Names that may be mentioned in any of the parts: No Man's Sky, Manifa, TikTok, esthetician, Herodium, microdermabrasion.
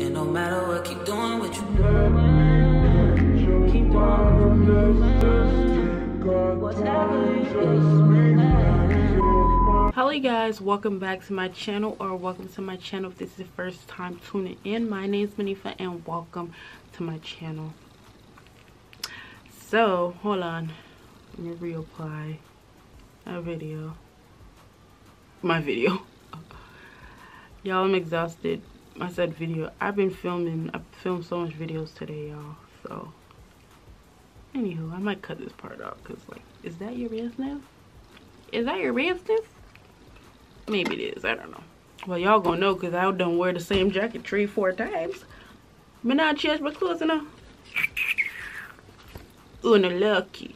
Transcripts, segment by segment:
And no matter what, keep doing what you do. Keep doing whatever. Hello guys, welcome back to my channel, or welcome to my channel if this is the first time tuning in. My name is Manifa and welcome to my channel. So, hold on. Let me reapply a video. My video. Y'all, I'm exhausted. I said video. I filmed so much videos today, y'all. So, anywho, I might cut this part out because, like, is that your business? Is that your business? Maybe it is. I don't know. Well, y'all gonna know because I done wear the same jacket 3 or 4 times. But not change my clothes enough. Unlucky.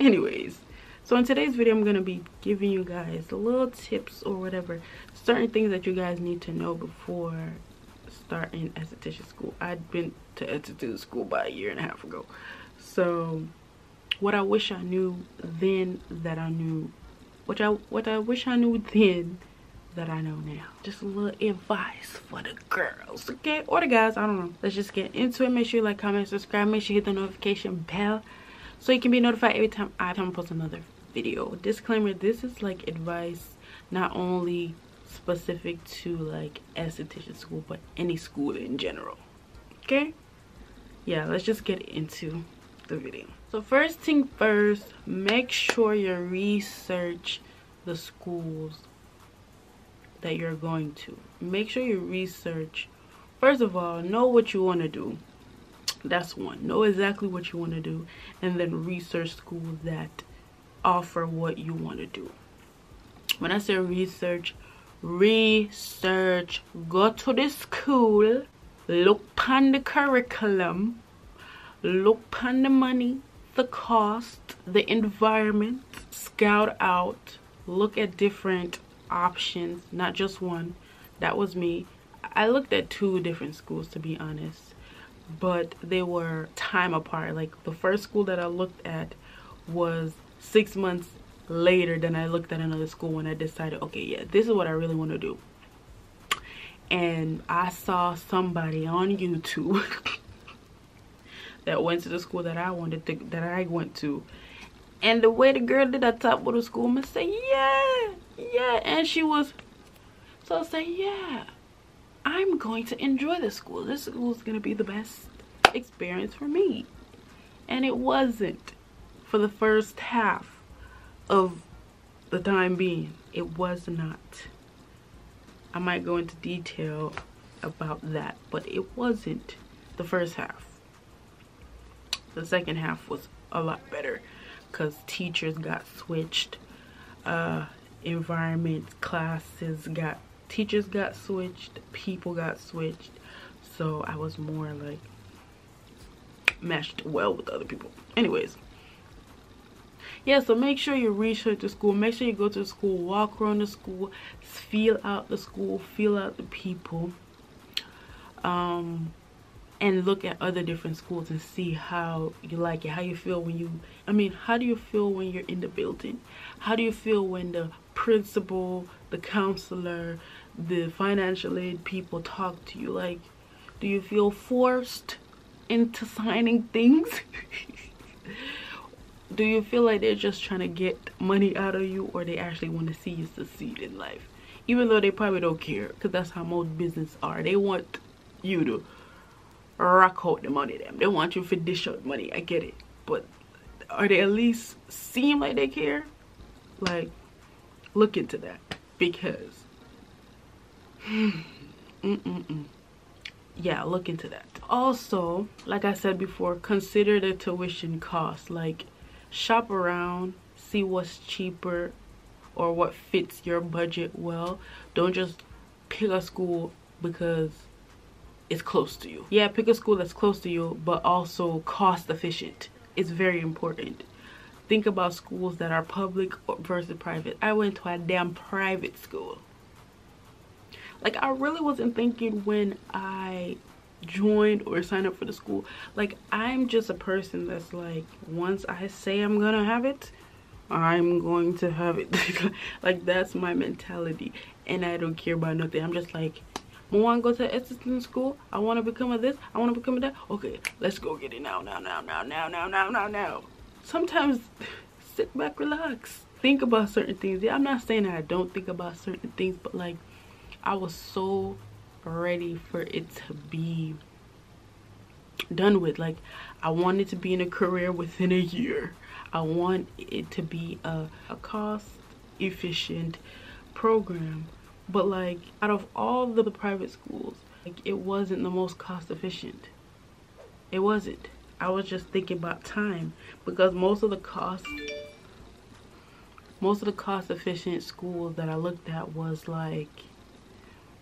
Anyways. So in today's video, I'm going to be giving you guys little tips or whatever, certain things that you guys need to know before starting esthetician school. I'd been to esthetician school about 1.5 years ago. So what I wish I knew then that I knew, what I wish I knew then that I know now. Just a little advice for the girls, okay? Or the guys, I don't know. Let's just get into it. Make sure you like, comment, subscribe. Make sure you hit the notification bell so you can be notified every time I post another video. Disclaimer, this is like advice not only specific to like esthetician school but any school in general, okay? Yeah, let's just get into the video. So first thing first, make sure you research the schools that you're going to. Make sure you research, first of all, know what you want to do. That's one. Know exactly what you want to do, and then research schools that offer what you want to do. When I say research, go to the school, look upon the curriculum, look upon the money, the cost, the environment, scout out, look at different options, not just one. That was me. I looked at 2 different schools, to be honest, but they were time apart. Like the first school that I looked at was 6 months later than I looked at another school when I decided, okay, yeah, this is what I really want to do. And I saw somebody on YouTube that went to the school that I went to, and the way the girl did that top of the school, I'ma say, yeah, and she was, so I say, yeah, I'm going to enjoy this school. This school is gonna be the best experience for me, and it wasn't. For the first half of the time being, it was not. I might go into detail about that, but it wasn't the first half. The second half was a lot better because teachers got switched, environment, classes got, teachers got switched, people got switched, so I was more like meshed well with other people. Anyways. Yeah, so make sure you research the school. Make sure you go to the school, walk around the school, feel out the school, feel out the people, and look at other different schools and see how you like it, how you feel when you, how do you feel when you're in the building? How do you feel when the principal, the counselor, the financial aid people talk to you? Like, do you feel forced into signing things? Do you feel like they're just trying to get money out of you, or they actually want to see you succeed in life? Even though they probably don't care, because that's how most businesses are. They want you to rock out the money them. They want you to dish out money. I get it. But are they at least seem like they care? Like, look into that. Because, yeah, look into that. Also, like I said before, consider the tuition cost. Like, shop around, see what's cheaper or what fits your budget well. Don't just pick a school because it's close to you. Yeah, pick a school that's close to you, but also cost efficient. It's very important. Think about schools that are public versus private. I went to a damn private school. Like, I really wasn't thinking when I joined or signed up for the school. Like, I'm just a person that's like, once I say I'm gonna have it, I'm going to have it. Like, that's my mentality, and I don't care about nothing. I'm just like, I want to go to assistant school. I want to become a this. I want to become a that. Okay, let's go get it now. Sometimes sit back, relax. Think about certain things. Yeah, I'm not saying that I don't think about certain things, but like I was so ready for it to be done with. Like I wanted to be in a career within a year. I want it to be a cost efficient program, but like out of all the private schools, like it wasn't the most cost efficient. It wasn't. I was just thinking about time, because most of the cost efficient schools that I looked at was like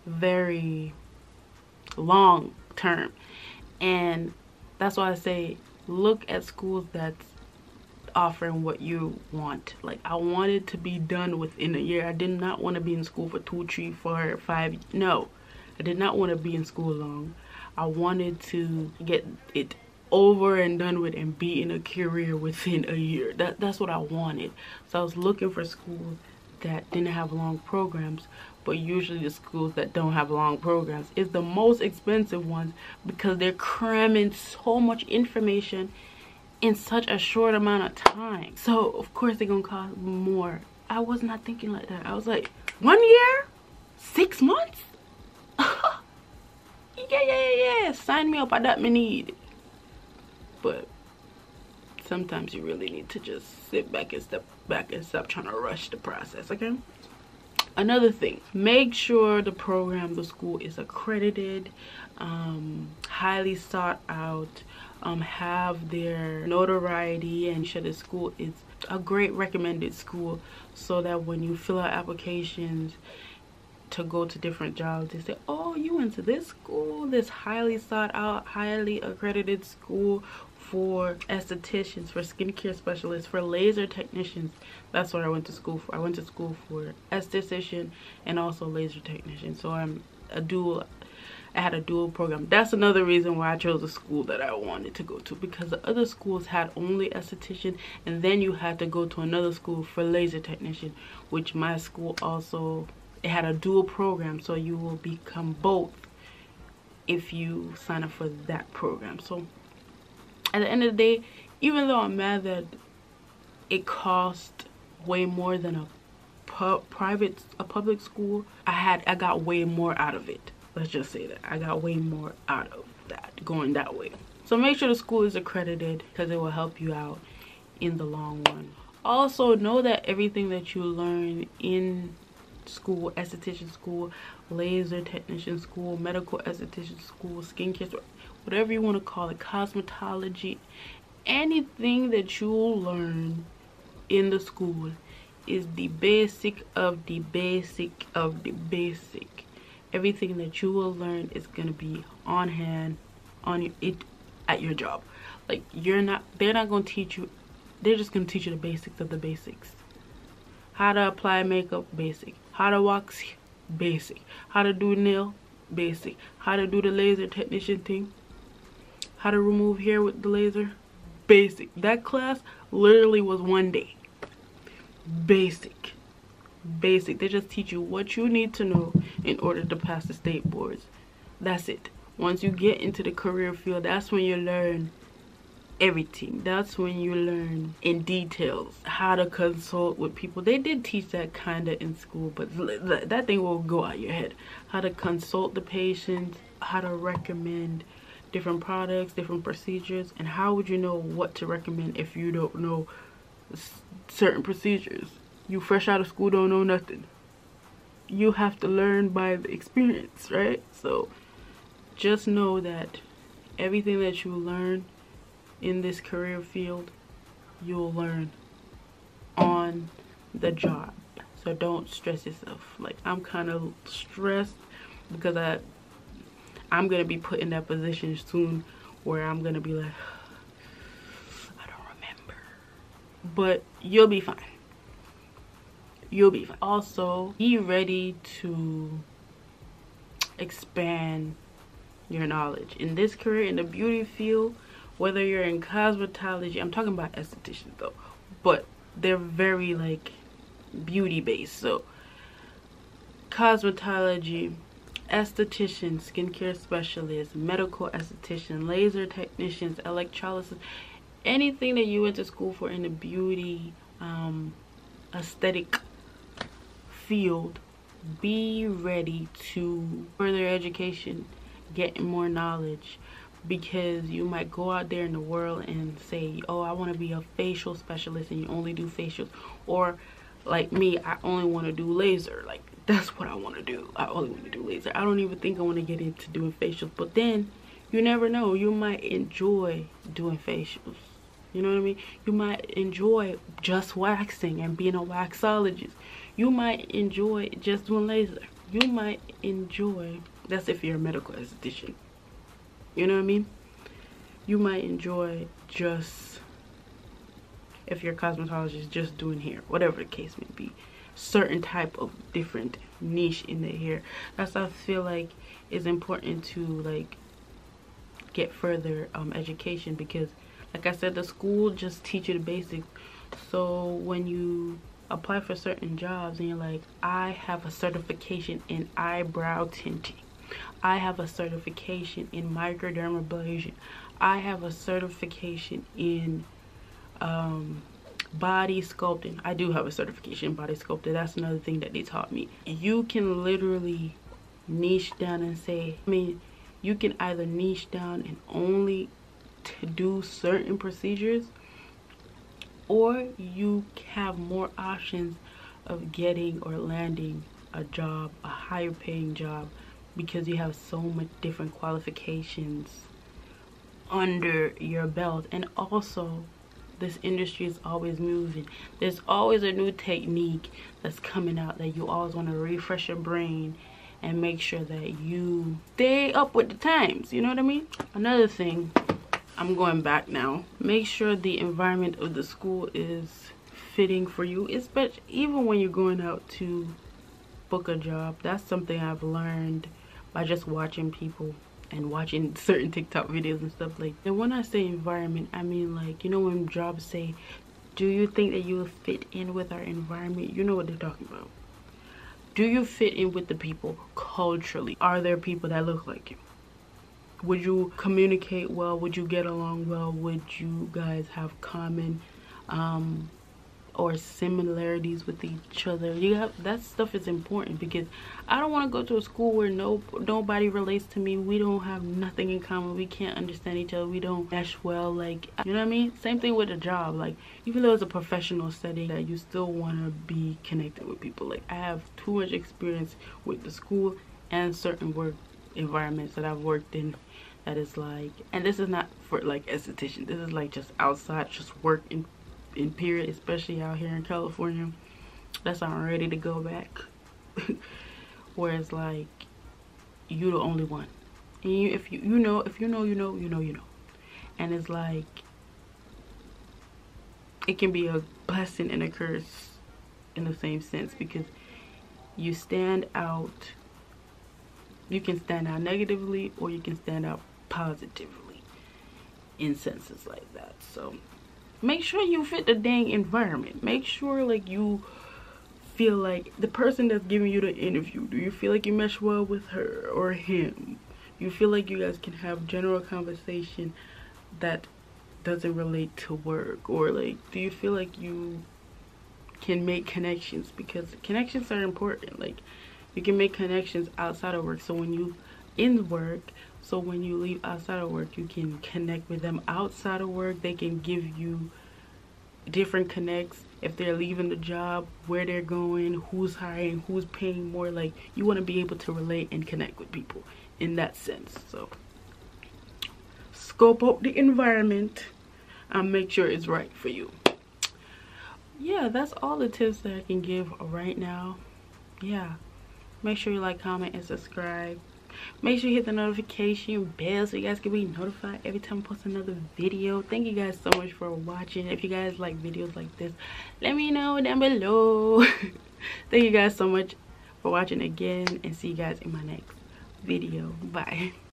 very long term. And that's why I say look at schools that's offering what you want. Like I wanted to be done within a year. I did not want to be in school for 2, 3, 4, 5. No, I did not want to be in school long. I wanted to get it over and done with and be in a career within a year. That's what I wanted. So I was looking for schools that didn't have long programs, but usually the schools that don't have long programs is the most expensive ones, because they're cramming so much information in such a short amount of time. So of course they're gonna cost more. I was not thinking like that. I was like, 1 year? 6 months? yeah. Sign me up. I got me need. But sometimes you really need to just sit back and step back and stop trying to rush the process, okay? Another thing, make sure the program, the school is accredited, highly sought out, have their notoriety, and ensure the school is a great recommended school, so that when you fill out applications to go to different jobs, they say, oh, you went to this school, this highly sought out, highly accredited school for estheticians, for skincare specialists, for laser technicians. That's what I went to school for. I went to school for esthetician and also laser technician. So I had a dual program. That's another reason why I chose a school that I wanted to go to, because the other schools had only esthetician, and then you had to go to another school for laser technician, which my school also, it had a dual program, so you will become both if you sign up for that program. So at the end of the day, even though I'm mad that it cost way more than a public school, I got way more out of it. Let's just say that I got way more out of that going that way. So make sure the school is accredited, because it will help you out in the long run. Also know that everything that you learn in school, esthetician school, laser technician school, medical esthetician school, skincare, whatever you want to call it, cosmetology, anything that you learn in the school is the basic of the basic of the basic. Everything that you will learn is going to be on hand at your job. Like they're not going to teach you, they're just going to teach you the basics of the basics. How to apply makeup, basic. How to wax, basic. How to do nail, basic. How to do the laser technician thing, how to remove hair with the laser, basic. That class literally was 1 day. Basic. They just teach you what you need to know in order to pass the state boards. That's it. Once you get into the career field, that's when you learn everything. That's when you learn in details how to consult with people. They did teach that kind of in school, but that thing will go out your head. How to consult the patients, how to recommend different products, different procedures, and how would you know what to recommend if you don't know certain procedures? You fresh out of school, don't know nothing. You have to learn by the experience, right? So just know that everything that you learn in this career field, you'll learn on the job. So don't stress yourself. Like I'm kind of stressed because I'm gonna be put in that position soon where I'm gonna be like, I don't remember. But you'll be fine. You'll be fine. Also, be ready to expand your knowledge in this career, in the beauty field. Whether you're in cosmetology, I'm talking about estheticians though, but they're very like beauty based. So cosmetology, esthetician, skincare specialist, medical esthetician, laser technicians, electrolysis, anything that you went to school for in the beauty aesthetic field, be ready to further education, get more knowledge, because you might go out there in the world and say, oh, I want to be a facial specialist, and you only do facials. Or like me, I only want to do laser. Like, that's what I want to do. I only want to do laser. I don't even think I want to get into doing facials. But then you never know, you might enjoy doing facials. You know what I mean? You might enjoy just waxing and being a waxologist. You might enjoy just doing laser. You might enjoy, that's if you're a medical esthetician. You know what I mean? You might enjoy just, if you're a cosmetologist, just doing hair, whatever the case may be. Certain type of different niche in the hair. That's why I feel like it's important to like get further education, because like I said, the school just teach you the basics. So when you apply for certain jobs and you're like, I have a certification in eyebrow tinting, I have a certification in microdermabrasion, I have a certification in body sculpting. I do have a certification in body sculpting. That's another thing that they taught me. You can literally niche down and say, I mean, you can either niche down and only to do certain procedures, or you have more options of getting or landing a job, a higher paying job, because you have so much different qualifications under your belt. And also, this industry is always moving. There's always a new technique that's coming out that you always want to refresh your brain and make sure that you stay up with the times. You know what I mean? Another thing, I'm going back now. Make sure the environment of the school is fitting for you, especially even when you're going out to book a job. That's something I've learned by just watching people and watching certain TikTok videos and stuff like that. And when I say environment, I mean, like, you know when jobs say, do you think that you will fit in with our environment? You know what they're talking about. Do you fit in with the people culturally? Are there people that look like you? Would you communicate well? Would you get along well? Would you guys have common or similarities with each other? You have, that stuff is important, because I don't want to go to a school where nobody relates to me. We don't have nothing in common. We can't understand each other. We don't mesh well. Like, you know what I mean? Same thing with a job. Like, even though it's a professional setting, that you still want to be connected with people. Like, I have too much experience with the school and certain work environments that I've worked in, that is like, and this is not for like esthetician, this is like just outside, just work in period, especially out here in California. That's how I'm ready to go back. Where it's like, you the only one, and you, if you, you know, if you know, you know, you know, you know. And it's like, it can be a blessing and a curse in the same sense, because you stand out. You can stand out negatively, or you can stand out positively in senses like that. So make sure you fit the dang environment. Make sure, like, you feel like the person that's giving you the interview, do you feel like you mesh well with her or him? You feel like you guys can have general conversation that doesn't relate to work? Or like, do you feel like you can make connections? Because connections are important. Like, you can make connections outside of work. So when you in work, so when you leave outside of work, you can connect with them outside of work. They can give you different connects. If they're leaving the job, where they're going, who's hiring, who's paying more. Like, you want to be able to relate and connect with people in that sense. So scope out the environment and make sure it's right for you. Yeah, that's all the tips that I can give right now. Yeah. Make sure you like, comment, and subscribe. Make sure you hit the notification bell so you guys can be notified every time I post another video. Thank you guys so much for watching. If you guys like videos like this, let me know down below. Thank you guys so much for watching again, and see you guys in my next video. Bye.